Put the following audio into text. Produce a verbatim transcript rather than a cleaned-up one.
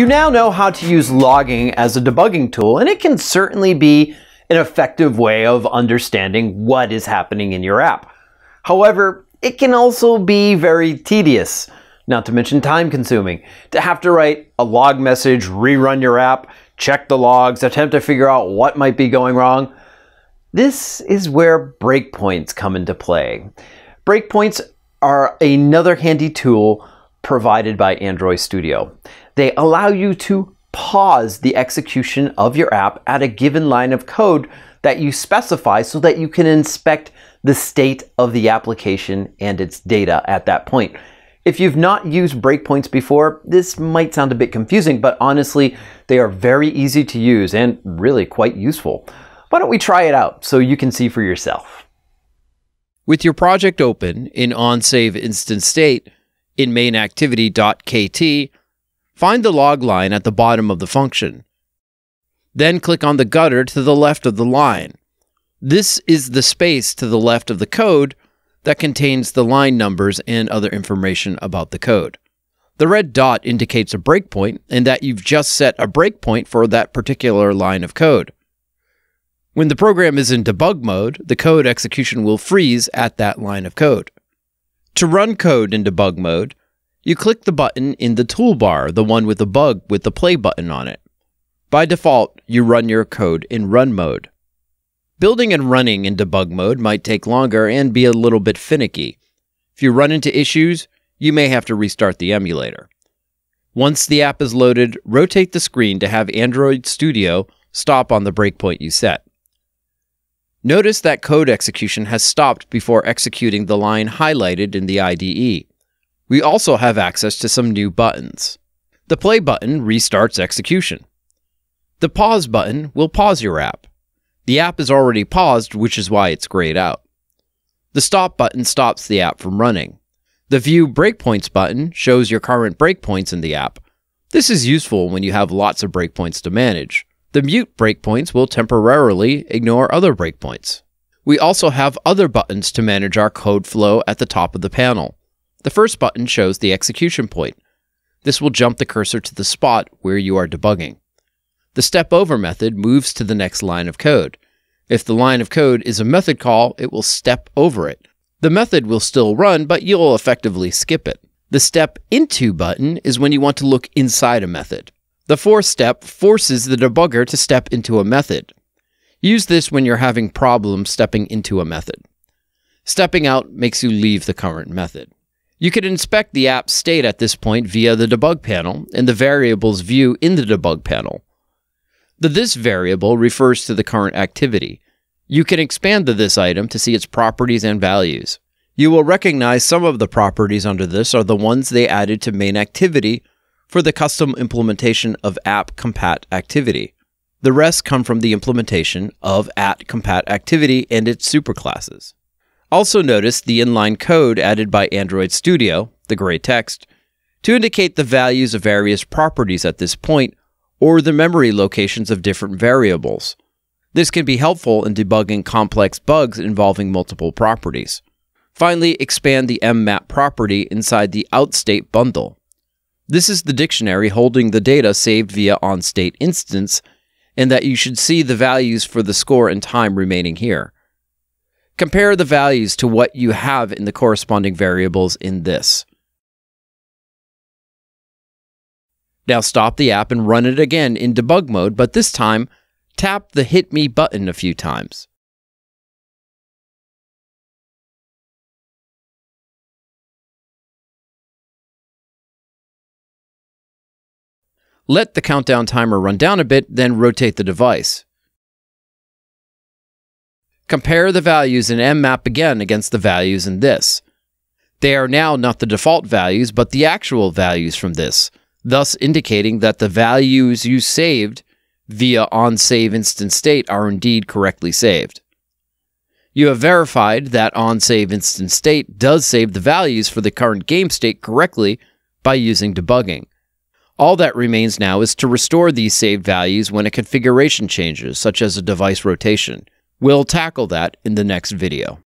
You now know how to use logging as a debugging tool, and it can certainly be an effective way of understanding what is happening in your app. However, it can also be very tedious, not to mention time-consuming, to have to write a log message, rerun your app, check the logs, attempt to figure out what might be going wrong. This is where breakpoints come into play. Breakpoints are another handy tool provided by Android Studio. They allow you to pause the execution of your app at a given line of code that you specify so that you can inspect the state of the application and its data at that point. If you've not used breakpoints before, this might sound a bit confusing, but honestly, they are very easy to use and really quite useful. Why don't we try it out so you can see for yourself? With your project open in onSaveInstanceState, in main activity dot k t, find the log line at the bottom of the function. Then click on the gutter to the left of the line. This is the space to the left of the code that contains the line numbers and other information about the code. The red dot indicates a breakpoint and that you've just set a breakpoint for that particular line of code. When the program is in debug mode, the code execution will freeze at that line of code. To run code in debug mode, you click the button in the toolbar, the one with the bug with the play button on it. By default, you run your code in run mode. Building and running in debug mode might take longer and be a little bit finicky. If you run into issues, you may have to restart the emulator. Once the app is loaded, rotate the screen to have Android Studio stop on the breakpoint you set. Notice that code execution has stopped before executing the line highlighted in the I D E. We also have access to some new buttons. The play button restarts execution. The pause button will pause your app. The app is already paused, which is why it's grayed out. The stop button stops the app from running. The view breakpoints button shows your current breakpoints in the app. This is useful when you have lots of breakpoints to manage. The mute breakpoints will temporarily ignore other breakpoints. We also have other buttons to manage our code flow at the top of the panel. The first button shows the execution point. This will jump the cursor to the spot where you are debugging. The step over method moves to the next line of code. If the line of code is a method call, it will step over it. The method will still run, but you'll effectively skip it. The step into button is when you want to look inside a method. The fourth step forces the debugger to step into a method. Use this when you're having problems stepping into a method. Stepping out makes you leave the current method. You can inspect the app state at this point via the debug panel and the variables view in the debug panel. The this variable refers to the current activity. You can expand the this item to see its properties and values. You will recognize some of the properties under this are the ones they added to main activity for the custom implementation of AppCompatActivity. The rest come from the implementation of AppCompatActivity and its superclasses. Also notice the inline code added by Android Studio, the gray text, to indicate the values of various properties at this point or the memory locations of different variables. This can be helpful in debugging complex bugs involving multiple properties. Finally, expand the mmap property inside the outState bundle. This is the dictionary holding the data saved via onState instance, and that you should see the values for the score and time remaining here. Compare the values to what you have in the corresponding variables in this. Now stop the app and run it again in debug mode, but this time tap the Hit Me button a few times. Let the countdown timer run down a bit, then rotate the device. Compare the values in mmap again against the values in this. They are now not the default values, but the actual values from this, thus indicating that the values you saved via onSaveInstanceState are indeed correctly saved. You have verified that onSaveInstanceState does save the values for the current game state correctly by using debugging. All that remains now is to restore these saved values when a configuration changes, such as a device rotation. We'll tackle that in the next video.